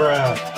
Bruh.